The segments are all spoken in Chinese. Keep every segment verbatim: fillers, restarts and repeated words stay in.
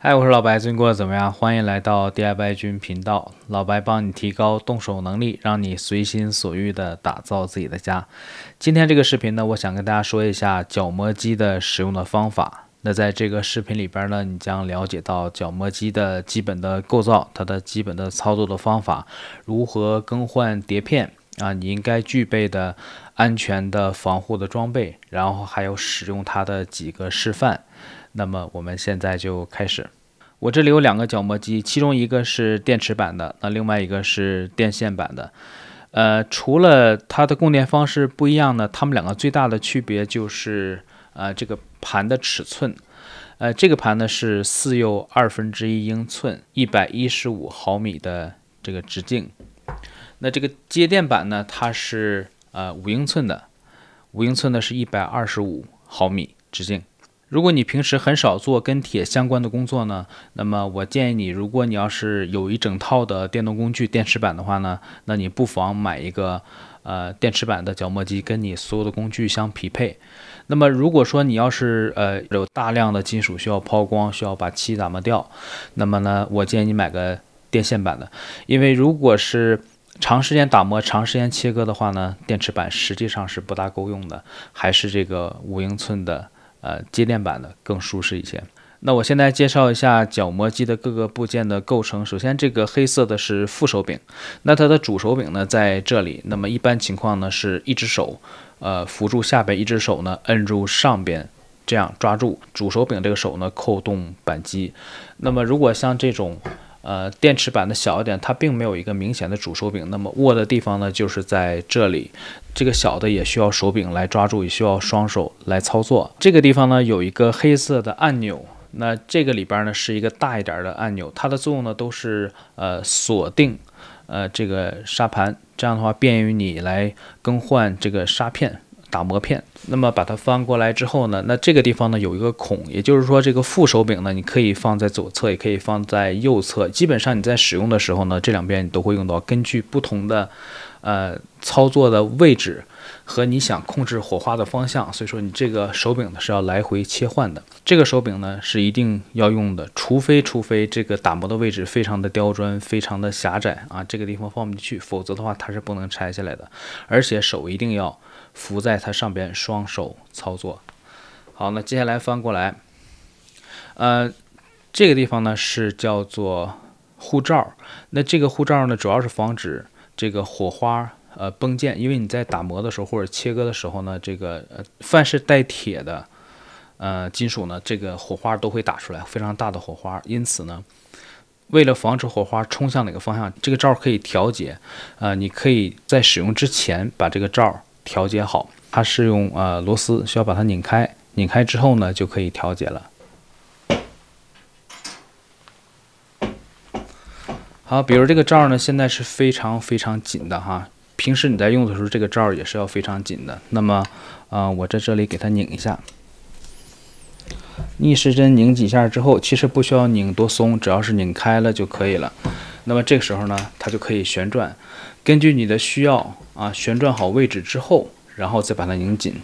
嗨，我是老白，最近过得怎么样？欢迎来到 D I Y 君频道，老白帮你提高动手能力，让你随心所欲的打造自己的家。今天这个视频呢，我想跟大家说一下角磨机的使用的方法。那在这个视频里边呢，你将了解到角磨机的基本的构造，它的基本的操作的方法，如何更换碟片啊，你应该具备的安全的防护的装备，然后还有使用它的几个示范。 那么我们现在就开始。我这里有两个角磨机，其中一个是电池版的，那另外一个是电线版的。呃，除了它的供电方式不一样呢，它们两个最大的区别就是呃这个盘的尺寸。呃，这个盘呢是四又二分之一英寸，一百一十五毫米的这个直径。那这个接电版呢，它是呃五英寸的，五英寸的是一百二十五毫米直径。 如果你平时很少做跟铁相关的工作呢，那么我建议你，如果你要是有一整套的电动工具电池板的话呢，那你不妨买一个呃电池板的角磨机，跟你所有的工具相匹配。那么如果说你要是呃有大量的金属需要抛光，需要把漆打磨掉，那么呢，我建议你买个电线板的，因为如果是 长时间打磨、长时间切割的话呢，电池板实际上是不大够用的，还是这个五英寸的 呃，接电板的更舒适一些。那我现在介绍一下角磨机的各个部件的构成。首先，这个黑色的是副手柄，那它的主手柄呢在这里。那么一般情况呢是一只手，呃，扶住下边，一只手呢摁住上边，这样抓住主手柄这个手呢扣动扳机。那么如果像这种 呃，电池板的小一点，它并没有一个明显的主手柄，那么握的地方呢，就是在这里。这个小的也需要手柄来抓住，也需要双手来操作。这个地方呢，有一个黑色的按钮，那这个里边呢是一个大一点的按钮，它的作用呢都是呃锁定呃这个砂盘，这样的话便于你来更换这个砂片、 打磨片，那么把它翻过来之后呢，那这个地方呢有一个孔，也就是说这个副手柄呢，你可以放在左侧，也可以放在右侧。基本上你在使用的时候呢，这两边你都会用到。根据不同的呃操作的位置和你想控制火花的方向，所以说你这个手柄呢是要来回切换的。这个手柄呢是一定要用的，除非除非这个打磨的位置非常的刁钻，非常的狭窄啊，这个地方放不进去，否则的话它是不能拆下来的。而且手一定要 扶在它上边，双手操作。好，那接下来翻过来，呃，这个地方呢是叫做护罩。那这个护罩呢，主要是防止这个火花呃崩溅，因为你在打磨的时候或者切割的时候呢，这个呃凡是带铁的呃金属呢，这个火花都会打出来，非常大的火花。因此呢， 为了防止火花冲向哪个方向，这个罩可以调节。呃，你可以在使用之前把这个罩 调节好，它是用呃螺丝，需要把它拧开，拧开之后呢就可以调节了。好，比如这个罩呢，现在是非常非常紧的哈，平时你在用的时候，这个罩也是要非常紧的。那么，呃，我在这里给它拧一下，逆时针拧几下之后，其实不需要拧多松，只要是拧开了就可以了。那么这个时候呢，它就可以旋转，根据你的需要 啊，旋转好位置之后，然后再把它拧紧。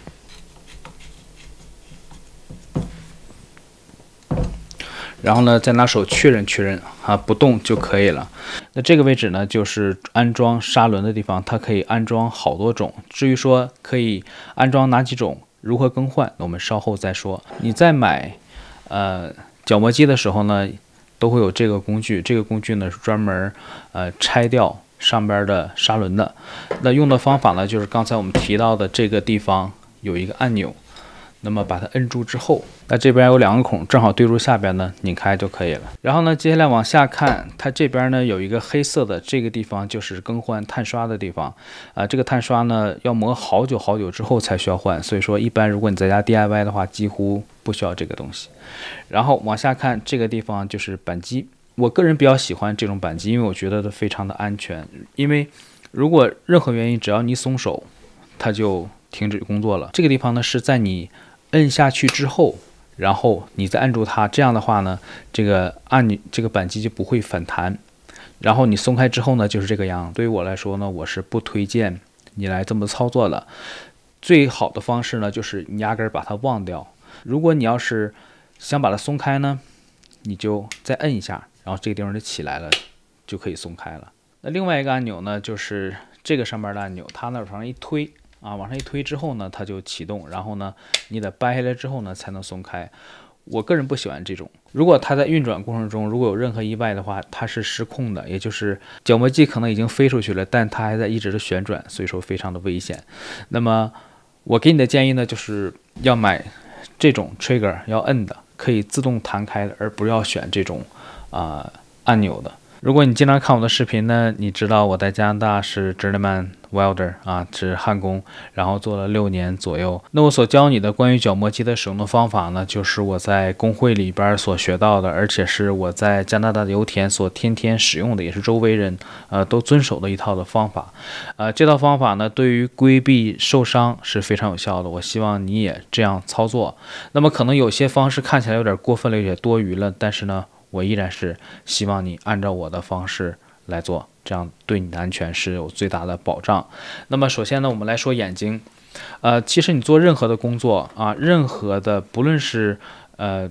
然后呢，再拿手确认确认啊，不动就可以了。那这个位置呢，就是安装砂轮的地方，它可以安装好多种。至于说可以安装哪几种，如何更换，我们稍后再说。你在买呃角磨机的时候呢，都会有这个工具。这个工具呢是专门呃拆掉 上边的砂轮的，那用的方法呢，就是刚才我们提到的这个地方有一个按钮，那么把它摁住之后，那这边有两个孔，正好对住下边呢，拧开就可以了。然后呢，接下来往下看，它这边呢有一个黑色的，这个地方就是更换碳刷的地方啊、呃。这个碳刷呢要磨好久好久之后才需要换，所以说一般如果你在家 D I Y 的话，几乎不需要这个东西。然后往下看，这个地方就是扳机。 我个人比较喜欢这种扳机，因为我觉得它非常的安全。因为如果任何原因，只要你松手，它就停止工作了。这个地方呢是在你摁下去之后，然后你再按住它，这样的话呢，这个按这个扳机就不会反弹。然后你松开之后呢，就是这个样。对于我来说呢，我是不推荐你来这么操作的。最好的方式呢，就是你压根把它忘掉。如果你要是想把它松开呢，你就再摁一下，然后这个地方就起来了，就可以松开了。那另外一个按钮呢，就是这个上面的按钮，它呢往上一推啊，往上一推之后呢，它就启动，然后呢，你得掰下来之后呢，才能松开。我个人不喜欢这种，如果它在运转过程中如果有任何意外的话，它是失控的，也就是角磨机可能已经飞出去了，但它还在一直的旋转，所以说非常的危险。那么我给你的建议呢，就是要买这种 trigger 要摁的，可以自动弹开的，而不要选这种啊、呃、按钮的。如果你经常看我的视频呢，你知道我在加拿大是 journeyman welder 啊，是焊工，然后做了六年左右。那我所教你的关于角磨机的使用的方法呢，就是我在工会里边所学到的，而且是我在加拿大的油田所天天使用的，也是周围人呃都遵守的一套的方法。呃，这套方法呢，对于规避受伤是非常有效的。我希望你也这样操作。那么可能有些方式看起来有点过分了，有点多余了，但是呢，我依然是希望你按照我的方式来做，这样对你的安全是有最大的保障。那么首先呢，我们来说眼睛。呃，其实你做任何的工作啊，任何的不论是呃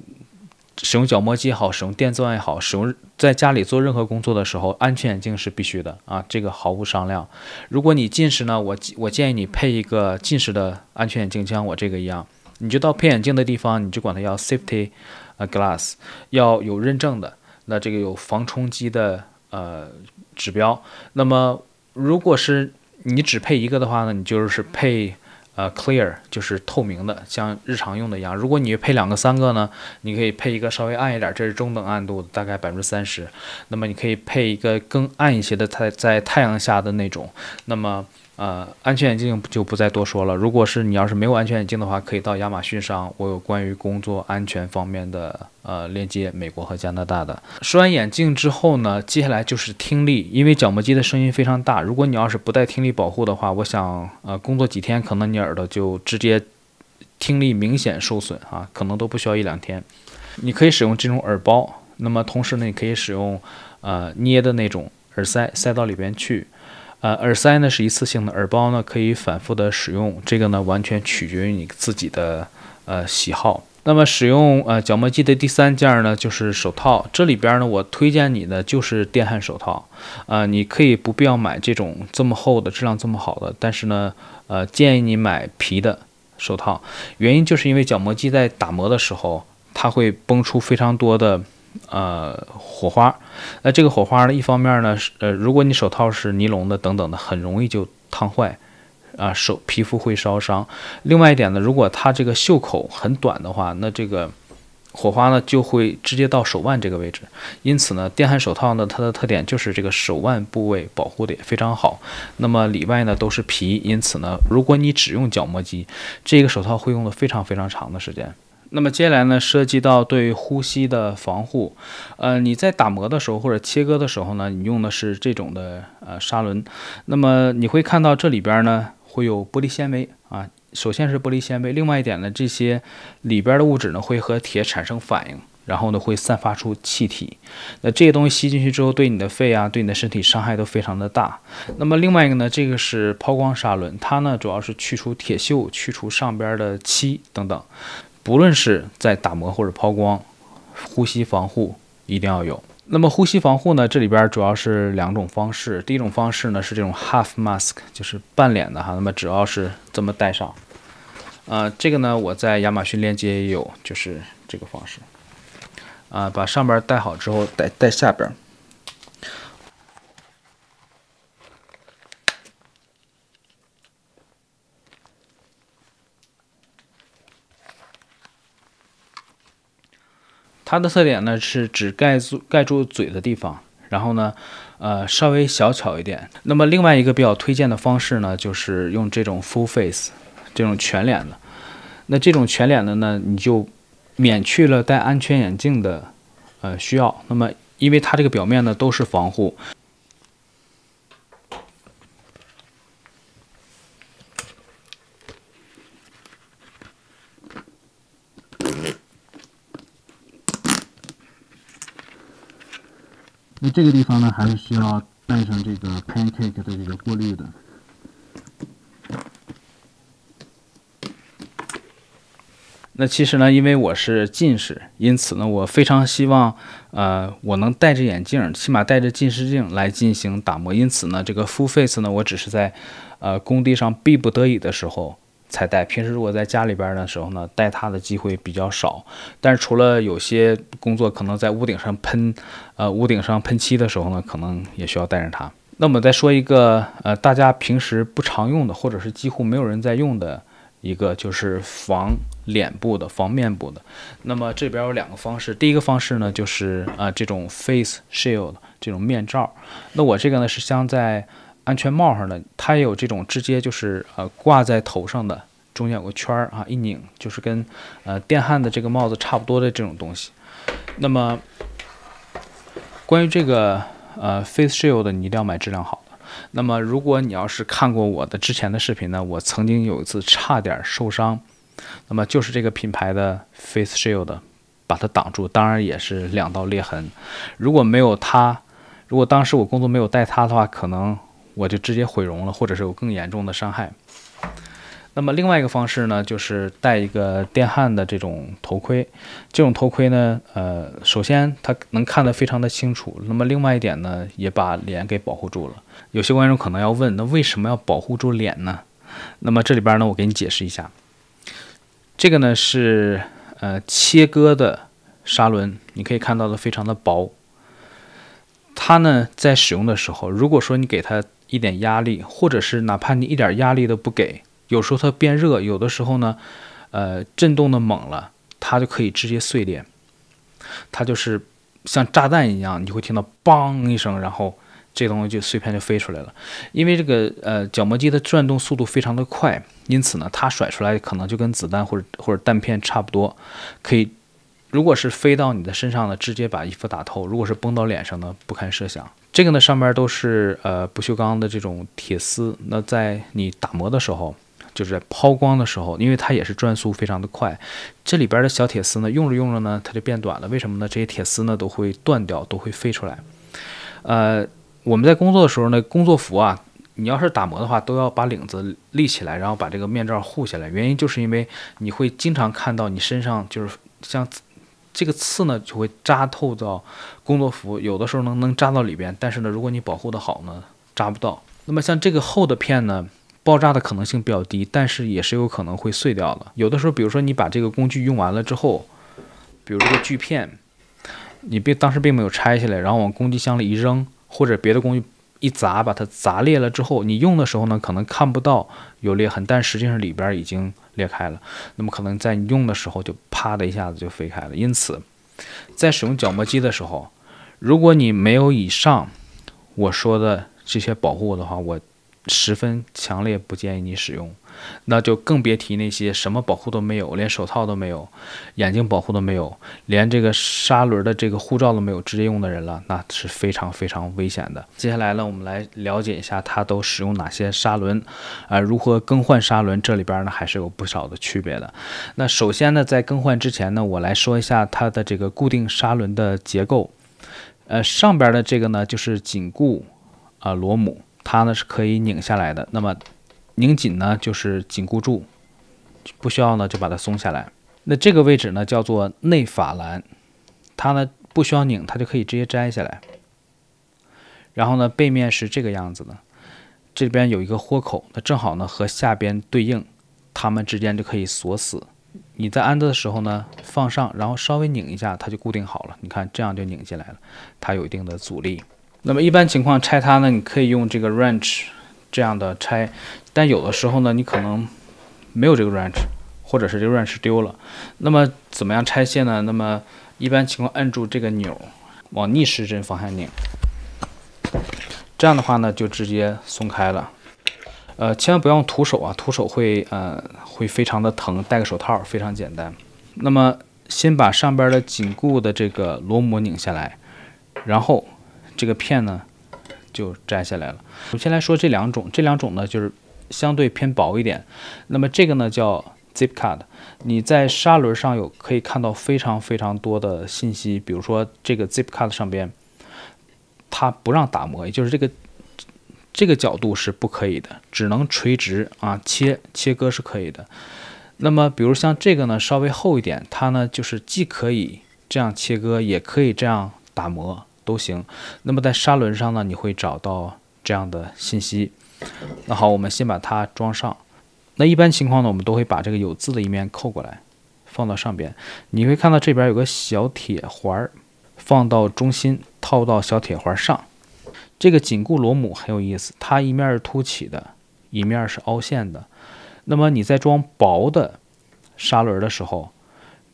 使用角磨机也好，使用电钻也好，使用在家里做任何工作的时候，安全眼镜是必须的啊，这个毫无商量。如果你近视呢，我我建议你配一个近视的安全眼镜，就像我这个一样，你就到配眼镜的地方，你就管它要 safety。呃 ，glass 要有认证的，那这个有防冲击的呃指标。那么如果是你只配一个的话呢，你就是配呃 clear， 就是透明的，像日常用的一样。如果你配两个、三个呢，你可以配一个稍微暗一点，这是中等暗度的，大概百分之三十。那么你可以配一个更暗一些的，在在太阳下的那种。那么呃，安全眼镜就不再多说了。如果是你要是没有安全眼镜的话，可以到亚马逊上，我有关于工作安全方面的呃链接，美国和加拿大的。说完眼镜之后呢，接下来就是听力，因为角磨机的声音非常大，如果你要是不带听力保护的话，我想呃工作几天，可能你耳朵就直接听力明显受损啊，可能都不需要一两天。你可以使用这种耳包，那么同时呢，你可以使用呃捏的那种耳塞，塞到里边去。呃，耳塞呢是一次性的，耳包呢可以反复的使用，这个呢完全取决于你自己的呃喜好。那么使用呃角磨机的第三件呢就是手套，这里边呢我推荐你的就是电焊手套，呃，你可以不必要买这种这么厚的，质量这么好的，但是呢，呃，建议你买皮的手套，原因就是因为角磨机在打磨的时候，它会崩出非常多的。呃，火花，那这个火花呢，一方面呢，呃，如果你手套是尼龙的等等的，很容易就烫坏，啊、呃，手皮肤会烧伤。另外一点呢，如果它这个袖口很短的话，那这个火花呢就会直接到手腕这个位置。因此呢，电焊手套呢，它的特点就是这个手腕部位保护的也非常好。那么里外呢都是皮，因此呢，如果你只用角磨机，这个手套会用的非常非常长的时间。那么接下来呢，涉及到对呼吸的防护，呃，你在打磨的时候或者切割的时候呢，你用的是这种的呃砂轮，那么你会看到这里边呢会有玻璃纤维啊，首先是玻璃纤维，另外一点呢，这些里边的物质呢会和铁产生反应，然后呢会散发出气体，那这些东西吸进去之后，对你的肺啊，对你的身体伤害都非常的大。那么另外一个呢，这个是抛光砂轮，它呢主要是去除铁锈，去除上边的漆等等。不论是在打磨或者抛光，呼吸防护一定要有。那么呼吸防护呢，这里边主要是两种方式。第一种方式呢是这种 half mask， 就是半脸的哈。那么只要是这么戴上，呃，这个呢我在亚马逊链接也有，就是这个方式。啊、呃，把上边戴好之后，戴戴下边。它的特点呢是只盖住盖住嘴的地方，然后呢，呃，稍微小巧一点。那么另外一个比较推荐的方式呢，就是用这种 full face， 这种全脸的。那这种全脸的呢，你就免去了戴安全眼镜的呃需要。那么因为它这个表面呢都是防护。那这个地方呢，还是需要带上这个 pancake 的这个过滤的。那其实呢，因为我是近视，因此呢，我非常希望，呃，我能戴着眼镜，起码戴着近视镜来进行打磨。因此呢，这个 full face 呢，我只是在，呃，工地上逼不得已的时候才戴。平时如果在家里边的时候呢，戴它的机会比较少。但是除了有些工作可能在屋顶上喷，呃，屋顶上喷漆的时候呢，可能也需要戴着它。那么再说一个，呃，大家平时不常用的，或者是几乎没有人在用的。一个就是防脸部的、防面部的。那么这边有两个方式，第一个方式呢就是啊、呃、这种 face shield 这种面罩。那我这个呢是镶在安全帽上的，它也有这种直接就是呃挂在头上的，中间有个圈儿啊，一拧就是跟呃电焊的这个帽子差不多的这种东西。那么关于这个呃 face shield 你一定要买质量好。那么，如果你要是看过我的之前的视频呢，我曾经有一次差点受伤，那么就是这个品牌的 Face Shield 把它挡住，当然也是两道裂痕。如果没有它，如果当时我工作没有带它的话，可能我就直接毁容了，或者是有更严重的伤害。那么另外一个方式呢，就是戴一个电焊的这种头盔。这种头盔呢，呃，首先它能看得非常的清楚，那么另外一点呢，也把脸给保护住了。有些观众可能要问，那为什么要保护住脸呢？那么这里边呢，我给你解释一下。这个呢是呃切割的砂轮，你可以看到的非常的薄。它呢在使用的时候，如果说你给它一点压力，或者是哪怕你一点压力都不给，有时候它变热，有的时候呢，呃，震动的猛了，它就可以直接碎裂。它就是像炸弹一样，你会听到“梆”一声，然后这东西就碎片就飞出来了。因为这个呃角磨机的转动速度非常的快，因此呢，它甩出来可能就跟子弹或者或者弹片差不多。可以，如果是飞到你的身上呢，直接把衣服打透；如果是崩到脸上呢，不堪设想。这个呢，上面都是呃不锈钢的这种铁丝，那在你打磨的时候。就是在抛光的时候，因为它也是转速非常的快，这里边的小铁丝呢，用着用着呢，它就变短了。为什么呢？这些铁丝呢都会断掉，都会飞出来。呃，我们在工作的时候呢，工作服啊，你要是打磨的话，都要把领子立起来，然后把这个面罩护起来。原因就是因为你会经常看到你身上就是像这个刺呢，就会扎透到工作服，有的时候能能扎到里边，但是呢，如果你保护的好呢，扎不到。那么像这个厚的片呢。爆炸的可能性比较低，但是也是有可能会碎掉的。有的时候，比如说你把这个工具用完了之后，比如这个锯片，你并当时并没有拆下来，然后往工具箱里一扔，或者别的工具一砸，把它砸裂了之后，你用的时候呢，可能看不到有裂痕，但实际上里边已经裂开了。那么可能在你用的时候就啪的一下子就飞开了。因此，在使用角磨机的时候，如果你没有以上我说的这些保护的话，我。十分强烈不建议你使用，那就更别提那些什么保护都没有，连手套都没有，眼镜保护都没有，连这个砂轮的这个护罩都没有直接用的人了，那是非常非常危险的。接下来呢，我们来了解一下它都使用哪些砂轮，啊、呃，如何更换砂轮，这里边呢还是有不少的区别的。那首先呢，在更换之前呢，我来说一下它的这个固定砂轮的结构，呃，上边的这个呢就是紧固啊、呃、螺母。它呢是可以拧下来的，那么拧紧呢就是紧固住，不需要呢就把它松下来。那这个位置呢叫做内法兰，它呢不需要拧，它就可以直接摘下来。然后呢背面是这个样子的，这边有一个豁口，它正好呢和下边对应，它们之间就可以锁死。你在安的时候呢放上，然后稍微拧一下，它就固定好了。你看这样就拧进来了，它有一定的阻力。那么一般情况拆它呢，你可以用这个 wrench 这样的拆，但有的时候呢，你可能没有这个 wrench， 或者是这个 wrench 丢了。那么怎么样拆卸呢？那么一般情况按住这个钮，往逆时针方向拧，这样的话呢就直接松开了。呃，千万不要徒手啊，徒手会呃会非常的疼，戴个手套非常简单。那么先把上边的紧固的这个螺母拧下来，然后。这个片呢就摘下来了。我先来说这两种，这两种呢就是相对偏薄一点。那么这个呢叫 ZipCut， 你在砂轮上有可以看到非常非常多的信息，比如说这个 ZipCut 上边它不让打磨，也就是这个这个角度是不可以的，只能垂直啊切切割是可以的。那么比如像这个呢，稍微厚一点，它呢就是既可以这样切割，也可以这样打磨都行。那么在砂轮上呢，你会找到这样的信息。那好，我们先把它装上。那一般情况呢，我们都会把这个有字的一面扣过来，放到上边。你会看到这边有个小铁环，放到中心，套到小铁环上。这个紧固螺母很有意思，它一面是凸起的，一面是凹陷的。那么你在装薄的砂轮的时候，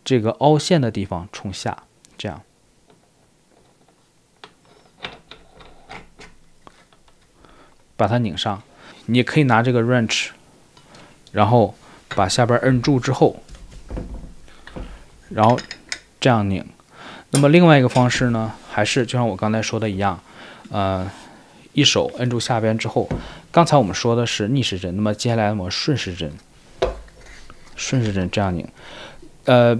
这个凹陷的地方冲下，这样。把它拧上，你也可以拿这个 wrench， 然后把下边摁住之后，然后这样拧。那么另外一个方式呢，还是就像我刚才说的一样，呃，一手摁住下边之后，刚才我们说的是逆时针，那么接下来我们顺时针，顺时针这样拧，呃，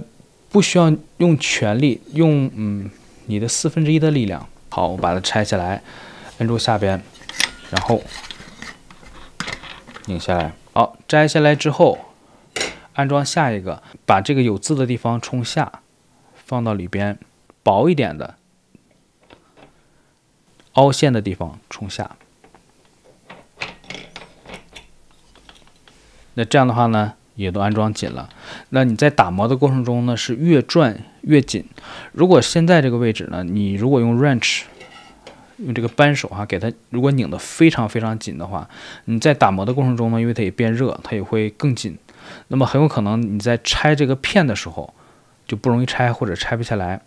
不需要用全力，用嗯你的四分之一的力量。好，我把它拆下来，摁住下边。然后拧下来，好，摘下来之后，安装下一个，把这个有字的地方冲下，放到里边，薄一点的，凹陷的地方冲下。那这样的话呢，也都安装紧了。那你在打磨的过程中呢，是越转越紧。如果现在这个位置呢，你如果用 wrench。用这个扳手哈、啊，给它如果拧得非常非常紧的话，你在打磨的过程中呢，因为它也变热，它也会更紧。那么很有可能你在拆这个片的时候就不容易拆或者拆不下来。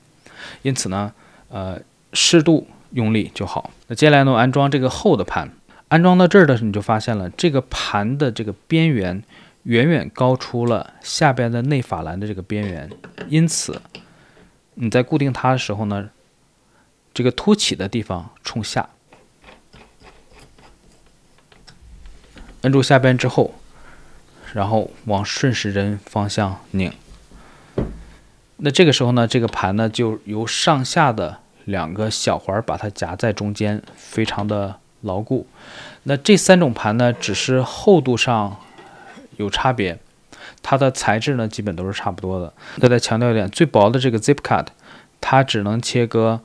因此呢，呃，适度用力就好。那接下来呢，我安装这个厚的盘，安装到这儿的时候你就发现了这个盘的这个边缘远远高出了下边的内法兰的这个边缘，因此你在固定它的时候呢。这个凸起的地方冲下，摁住下边之后，然后往顺时针方向拧。那这个时候呢，这个盘呢就由上下的两个小环把它夹在中间，非常的牢固。那这三种盘呢，只是厚度上有差别，它的材质呢基本都是差不多的。再来强调一点，最薄的这个 ZipCut， 它只能切割。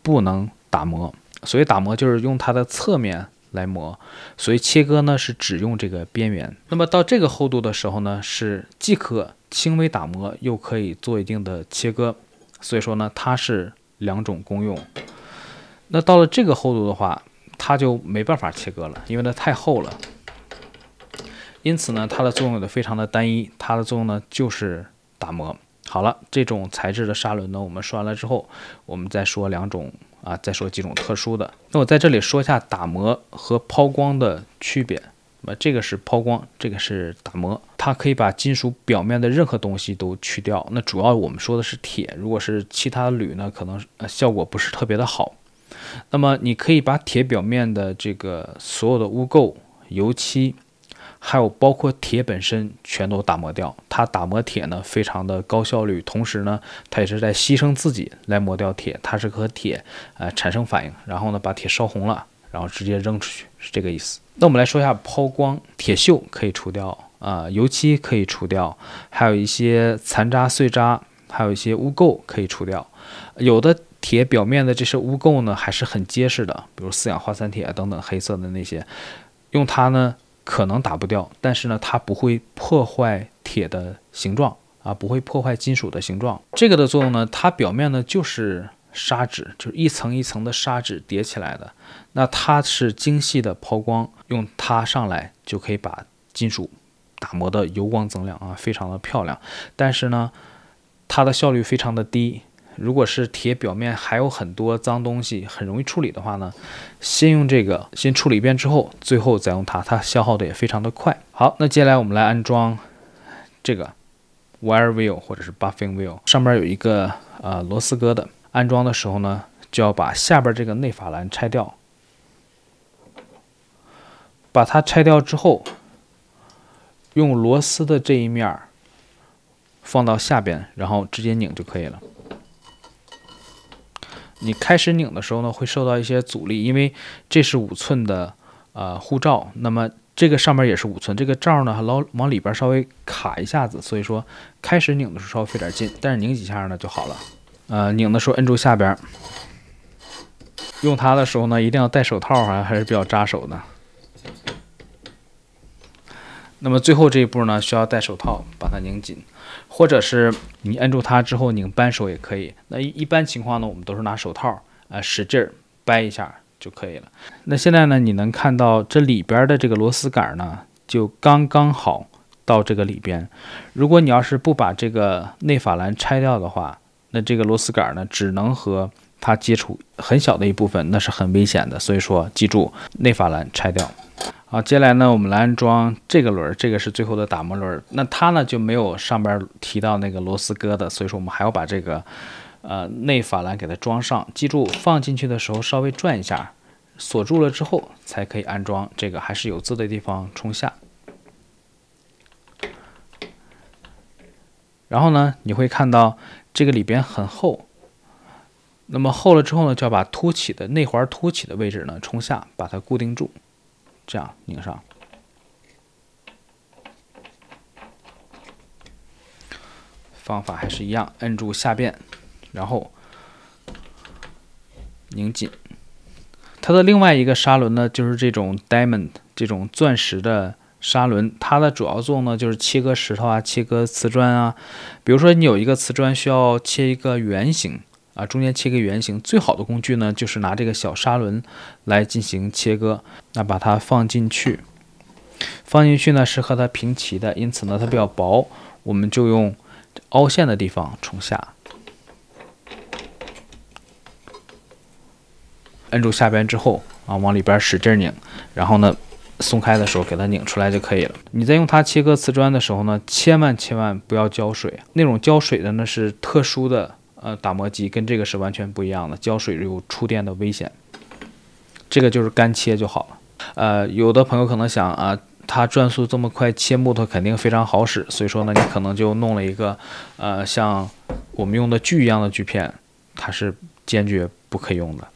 不能打磨，所以打磨就是用它的侧面来磨，所以切割呢是只用这个边缘。那么到这个厚度的时候呢，是既可轻微打磨，又可以做一定的切割，所以说呢，它是两种功用。那到了这个厚度的话，它就没办法切割了，因为它太厚了。因此呢，它的作用也非常的单一，它的作用呢就是打磨。好了，这种材质的砂轮呢，我们刷完了之后，我们再说两种啊，再说几种特殊的。那我在这里说一下打磨和抛光的区别。那么这个是抛光，这个是打磨，它可以把金属表面的任何东西都去掉。那主要我们说的是铁，如果是其他的铝呢，可能呃效果不是特别的好。那么你可以把铁表面的这个所有的污垢、油漆。还有包括铁本身全都打磨掉，它打磨铁呢非常的高效率，同时呢它也是在牺牲自己来磨掉铁，它是和铁呃产生反应，然后呢把铁烧红了，然后直接扔出去，是这个意思。那我们来说一下抛光，铁锈可以除掉啊、呃，油漆可以除掉，还有一些残渣碎渣，还有一些污垢可以除掉，有的。铁表面的这些污垢呢还是很结实的，比如四氧化三铁等等黑色的那些，用它呢。可能打不掉，但是呢，它不会破坏铁的形状啊，不会破坏金属的形状。这个的作用呢，它表面呢就是砂纸，就是一层一层的砂纸叠起来的。那它是精细的抛光，用它上来就可以把金属打磨的油光锃亮啊，非常的漂亮。但是呢，它的效率非常的低。如果是铁表面还有很多脏东西，很容易处理的话呢，先用这个先处理一遍之后，最后再用它，它消耗的也非常的快。好，那接下来我们来安装这个 wire wheel 或者是 buffing wheel， 上面有一个呃螺丝疙瘩，安装的时候呢，就要把下边这个内法兰拆掉，把它拆掉之后，用螺丝的这一面放到下边，然后直接拧就可以了。你开始拧的时候呢，会受到一些阻力，因为这是五寸的呃护罩，那么这个上面也是五寸，这个罩呢老往里边稍微卡一下子，所以说开始拧的时候稍微费点劲，但是拧几下呢就好了。呃，拧的时候摁住下边，用它的时候呢一定要戴手套啊，还是比较扎手的。那么最后这一步呢，需要戴手套把它拧紧，或者是你摁住它之后拧扳手也可以。那一般情况呢，我们都是拿手套啊、呃、使劲掰一下就可以了。那现在呢，你能看到这里边的这个螺丝杆呢，就刚刚好到这个里边。如果你要是不把这个内法兰拆掉的话，那这个螺丝杆呢，只能和它接触很小的一部分，那是很危险的。所以说，记住内法兰拆掉。 好，接下来呢，我们来安装这个轮，这个是最后的打磨轮。那它呢就没有上边提到那个螺丝疙瘩，所以说我们还要把这个呃内法兰给它装上。记住，放进去的时候稍微转一下，锁住了之后才可以安装。这个还是有字的地方冲下。然后呢，你会看到这个里边很厚。 那么厚了之后呢，就要把凸起的内环凸起的位置呢冲下，把它固定住。 这样拧上，方法还是一样，摁住下边，然后拧紧。它的另外一个砂轮呢，就是这种 diamond 这种钻石的砂轮，它的主要作用呢就是切割石头啊，切割瓷砖啊。比如说你有一个瓷砖需要切一个圆形。 啊，中间切个圆形，最好的工具呢，就是拿这个小砂轮来进行切割。那把它放进去，放进去呢是和它平齐的，因此呢它比较薄，我们就用凹陷的地方冲下，摁住下边之后啊，往里边使劲拧，然后呢松开的时候给它拧出来就可以了。你在用它切割瓷砖的时候呢，千万千万不要浇水，那种浇水的呢是特殊的。 呃，打磨机跟这个是完全不一样的，浇水有触电的危险。这个就是干切就好了。呃，有的朋友可能想啊，它转速这么快，切木头肯定非常好使，所以说呢，你可能就弄了一个呃像我们用的锯一样的锯片，它是坚决不可以用的。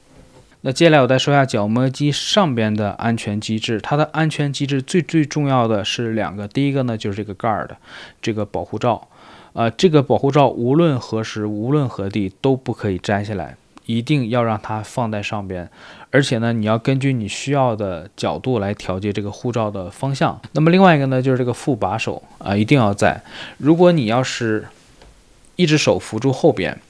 那接下来我再说一下角磨机上边的安全机制，它的安全机制最最重要的是两个，第一个呢就是这个盖儿的这个保护罩。 呃，这个保护罩无论何时、无论何地都不可以摘下来，一定要让它放在上边。而且呢，你要根据你需要的角度来调节这个护罩的方向。那么另外一个呢，就是这个副把手啊、呃，一定要在。如果你要是一只手扶住后边，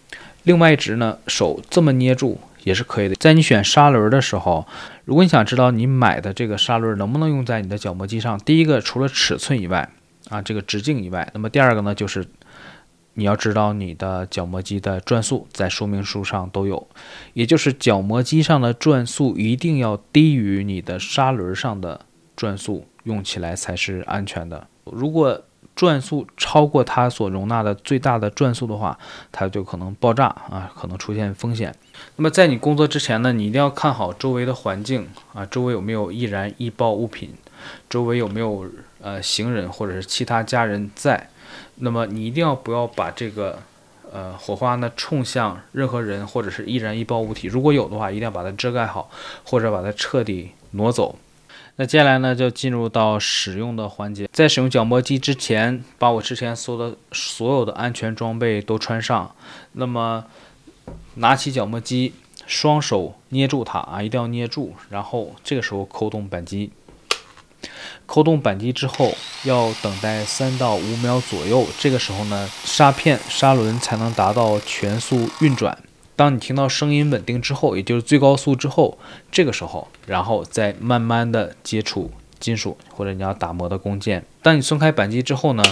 另外一只呢手这么捏住也是可以的。在你选砂轮的时候，如果你想知道你买的这个砂轮能不能用在你的角磨机上，第一个除了尺寸以外啊，这个直径以外，那么第二个呢就是。 你要知道你的角磨机的转速，在说明书上都有，也就是角磨机上的转速一定要低于你的砂轮上的转速，用起来才是安全的。如果转速超过它所容纳的最大的转速的话，它就可能爆炸啊，可能出现风险。那么在你工作之前呢，你一定要看好周围的环境啊，周围有没有易燃易爆物品，周围有没有呃行人或者是其他家人在。 那么你一定要不要把这个呃火花呢冲向任何人或者是易燃易爆物体，如果有的话，一定要把它遮盖好，或者把它彻底挪走。那接下来呢，就进入到使用的环节。在使用角磨机之前，把我之前说的所有的安全装备都穿上。那么拿起角磨机，双手捏住它啊，一定要捏住，然后这个时候扣动扳机。 扣动扳机之后，要等待三到五秒左右。这个时候呢，砂片砂轮才能达到全速运转。当你听到声音稳定之后，也就是最高速之后，这个时候，然后再慢慢的接触金属或者你要打磨的工件。当你松开扳机之后呢，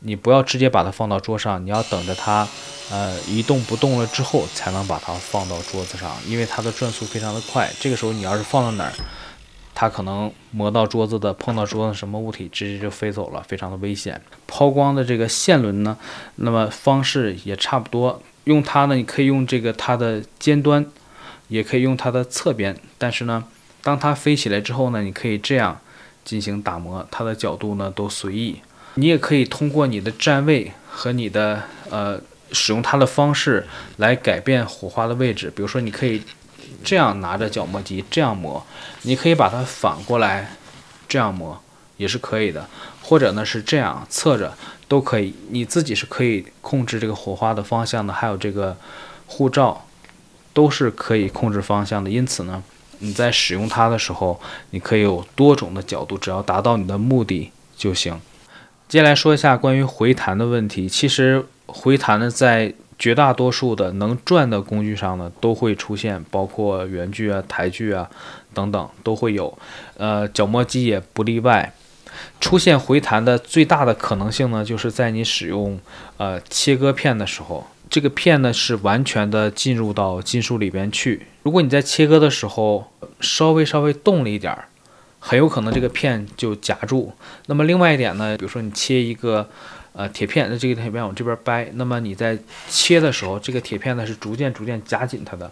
你不要直接把它放到桌上，你要等着它呃一动不动了之后，才能把它放到桌子上，因为它的转速非常的快。这个时候你要是放到哪儿？ 它可能磨到桌子的，碰到桌子什么物体，直接就飞走了，非常的危险。抛光的这个线轮呢，那么方式也差不多。用它呢，你可以用这个它的尖端，也可以用它的侧边。但是呢，当它飞起来之后呢，你可以这样进行打磨，它的角度呢都随意。你也可以通过你的站位和你的呃使用它的方式来改变火花的位置。比如说，你可以这样拿着角磨机这样磨，你可以把它反过来这样磨也是可以的，或者呢是这样侧着都可以，你自己是可以控制这个火花的方向的，还有这个护罩都是可以控制方向的。因此呢，你在使用它的时候，你可以有多种的角度，只要达到你的目的就行。接下来说一下关于回弹的问题。其实回弹呢，在绝大多数的能转的工具上呢，都会出现，包括圆锯啊、台锯啊等等都会有，呃，角磨机也不例外。出现回弹的最大的可能性呢，就是在你使用呃切割片的时候，这个片呢是完全的进入到金属里边去。如果你在切割的时候稍微稍微动了一点，很有可能这个片就夹住。那么另外一点呢，比如说你切一个呃铁片，那这个铁片往这边掰，那么你在切的时候，这个铁片呢是逐渐逐渐夹紧它的，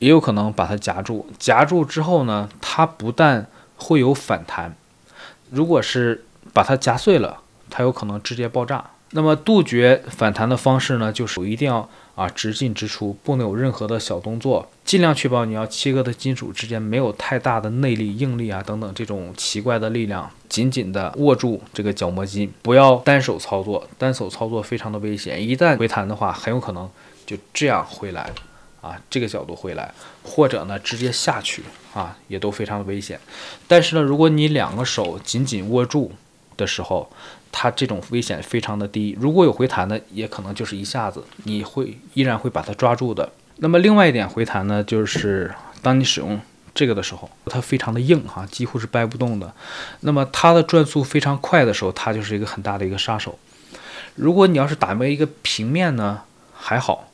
也有可能把它夹住。夹住之后呢，它不但会有反弹。如果是把它夹碎了，它有可能直接爆炸。那么杜绝反弹的方式呢，就是一定要啊直进直出，不能有任何的小动作，尽量确保你要切割的金属之间没有太大的内力、应力啊等等这种奇怪的力量，紧紧的握住这个角磨机，不要单手操作，单手操作非常的危险，一旦回弹的话，很有可能就这样回来。啊，这个角度回来，或者呢直接下去啊，也都非常的危险。但是呢，如果你两个手紧紧握住的时候，它这种危险非常的低。如果有回弹呢，也可能就是一下子，你会依然会把它抓住的。那么另外一点回弹呢，就是当你使用这个的时候，它非常的硬哈、啊，几乎是掰不动的。那么它的转速非常快的时候，它就是一个很大的一个杀手。如果你要是打磨一个平面呢，还好。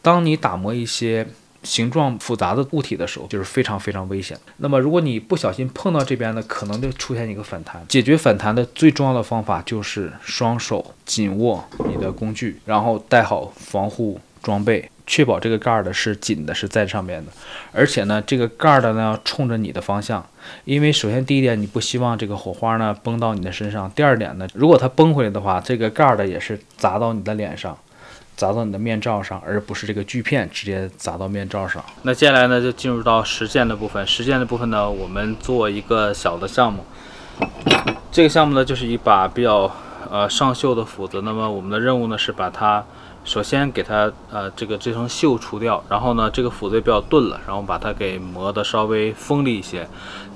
当你打磨一些形状复杂的物体的时候，就是非常非常危险。那么如果你不小心碰到这边呢，可能就出现一个反弹。解决反弹的最重要的方法就是双手紧握你的工具，然后带好防护装备，确保这个盖儿的是紧的，是在上面的。而且呢，这个盖儿的呢冲着你的方向，因为首先第一点，你不希望这个火花呢崩到你的身上；第二点呢，如果它崩回来的话，这个盖儿的也是砸到你的脸上。砸到你的面罩上，而不是这个锯片直接砸到面罩上。那接下来呢，就进入到实践的部分。实践的部分呢，我们做一个小的项目。这个项目呢，就是一把比较呃上锈的斧子。那么我们的任务呢，是把它首先给它呃这个这层锈除掉，然后呢，这个斧子也比较钝了，然后把它给磨得稍微锋利一些。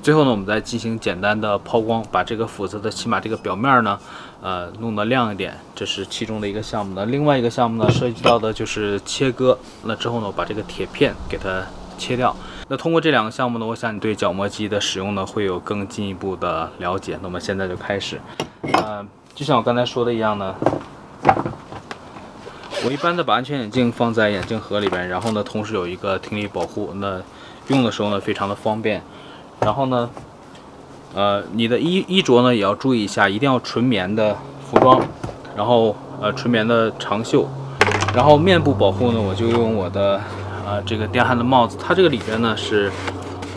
最后呢，我们再进行简单的抛光，把这个斧子的起码这个表面呢，呃，弄得亮一点。这是其中的一个项目呢。另外一个项目呢，涉及到的就是切割。那之后呢，我把这个铁片给它切掉。那通过这两个项目呢，我想你对角磨机的使用呢，会有更进一步的了解。那么现在就开始。呃，就像我刚才说的一样呢，我一般的把安全眼镜放在眼镜盒里边，然后呢，同时有一个听力保护。那用的时候呢，非常的方便。然后呢，呃，你的衣衣着呢也要注意一下，一定要纯棉的服装，然后呃纯棉的长袖，然后面部保护呢，我就用我的呃这个电焊的帽子，它这个里边呢是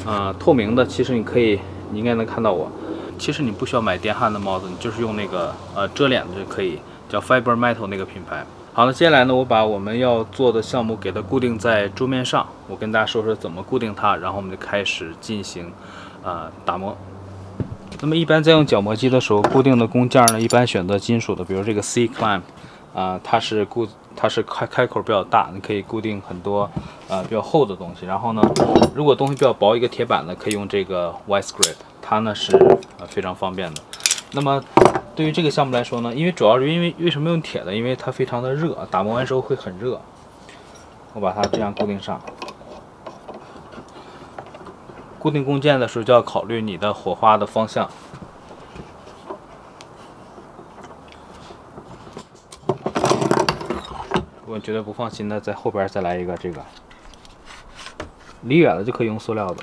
呃透明的，其实你可以，你应该能看到我，其实你不需要买电焊的帽子，你就是用那个呃遮脸的就可以，叫 Fiber Metal 那个品牌。好了，接下来呢，我把我们要做的项目给它固定在桌面上，我跟大家说说怎么固定它，然后我们就开始进行呃打磨。那么一般在用角磨机的时候，固定的工件呢，一般选择金属的，比如这个 C clamp， 啊、呃，它是固，它是开开口比较大，你可以固定很多呃比较厚的东西。然后呢，如果东西比较薄，一个铁板呢，可以用这个 Y grip， 它呢是呃非常方便的。那么对于这个项目来说呢，因为主要是因为为什么用铁的？因为它非常的热，打磨完之后会很热。我把它这样固定上。固定工件的时候就要考虑你的火花的方向。如果你觉得不放心的，在后边再来一个这个。离远了就可以用塑料的。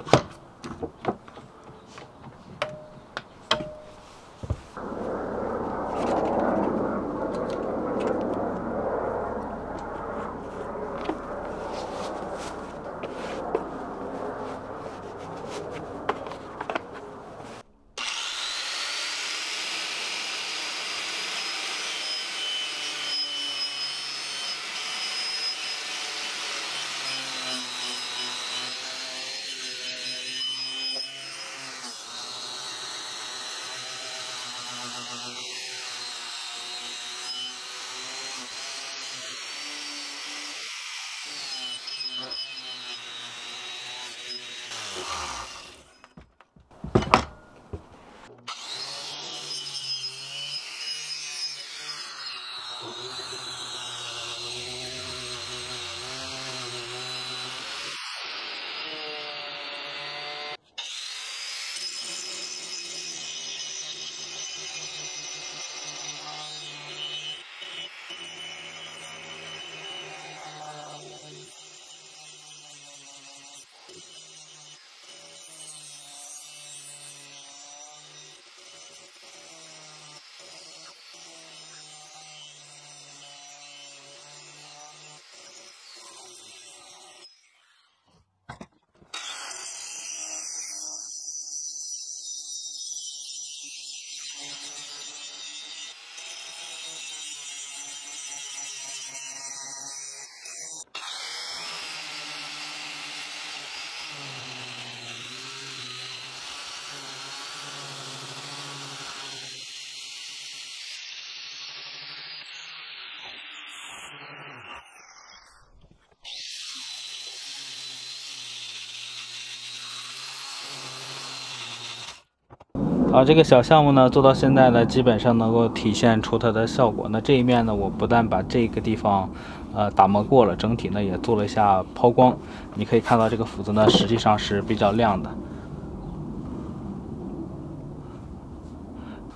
啊，这个小项目呢做到现在呢，基本上能够体现出它的效果。那这一面呢，我不但把这个地方呃打磨过了，整体呢也做了一下抛光。你可以看到这个斧子呢，实际上是比较亮的。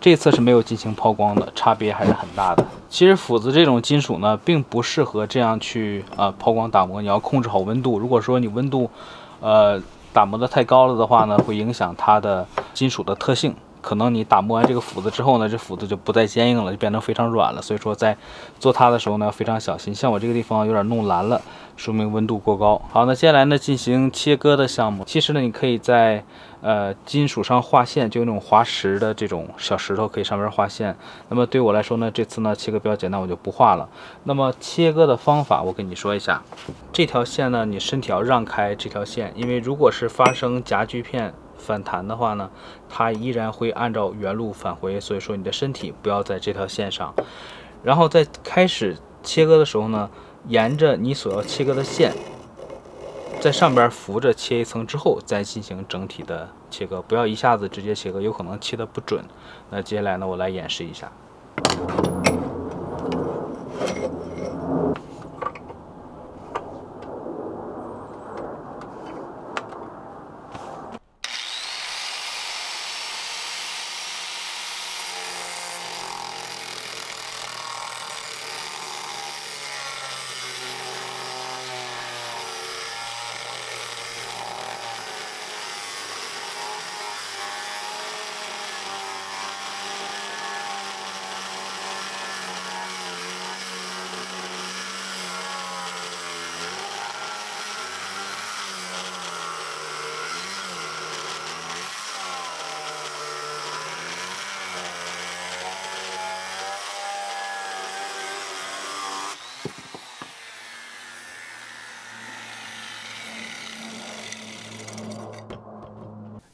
这次是没有进行抛光的，差别还是很大的。其实斧子这种金属呢，并不适合这样去呃抛光打磨，你要控制好温度。如果说你温度，呃打磨的太高了的话呢，会影响它的金属的特性。可能你打磨完这个斧子之后呢，这斧子就不再坚硬了，就变成非常软了。所以说在做它的时候呢，非常小心。像我这个地方有点弄蓝了，说明温度过高。好，那接下来呢进行切割的项目。其实呢，你可以在 呃，金属上画线，就有那种滑石的这种小石头，可以上面画线。那么对我来说呢，这次呢切割比较简单，我就不画了。那么切割的方法，我跟你说一下。这条线呢，你身体要让开这条线，因为如果是发生夹锯片反弹的话呢，它依然会按照原路返回。所以说你的身体不要在这条线上。然后在开始切割的时候呢，沿着你所要切割的线， 在上边扶着切一层之后，再进行整体的切割，不要一下子直接切割，有可能切的不准。那接下来呢，我来演示一下。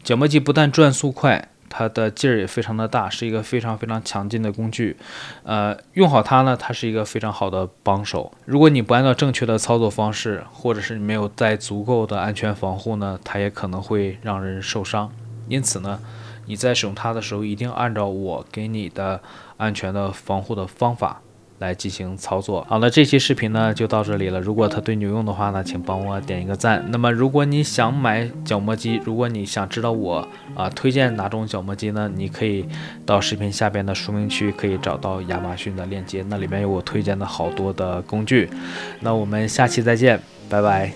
绞磨机不但转速快，它的劲儿也非常的大，是一个非常非常强劲的工具。呃，用好它呢，它是一个非常好的帮手。如果你不按照正确的操作方式，或者是你没有带足够的安全防护呢，它也可能会让人受伤。因此呢，你在使用它的时候，一定按照我给你的安全的防护的方法 来进行操作。好了，这期视频呢就到这里了。如果它对你有用的话呢，请帮我点一个赞。那么，如果你想买绞磨机，如果你想知道我啊、呃、推荐哪种绞磨机呢，你可以到视频下边的说明区可以找到亚马逊的链接，那里面有我推荐的好多的工具。那我们下期再见，拜拜。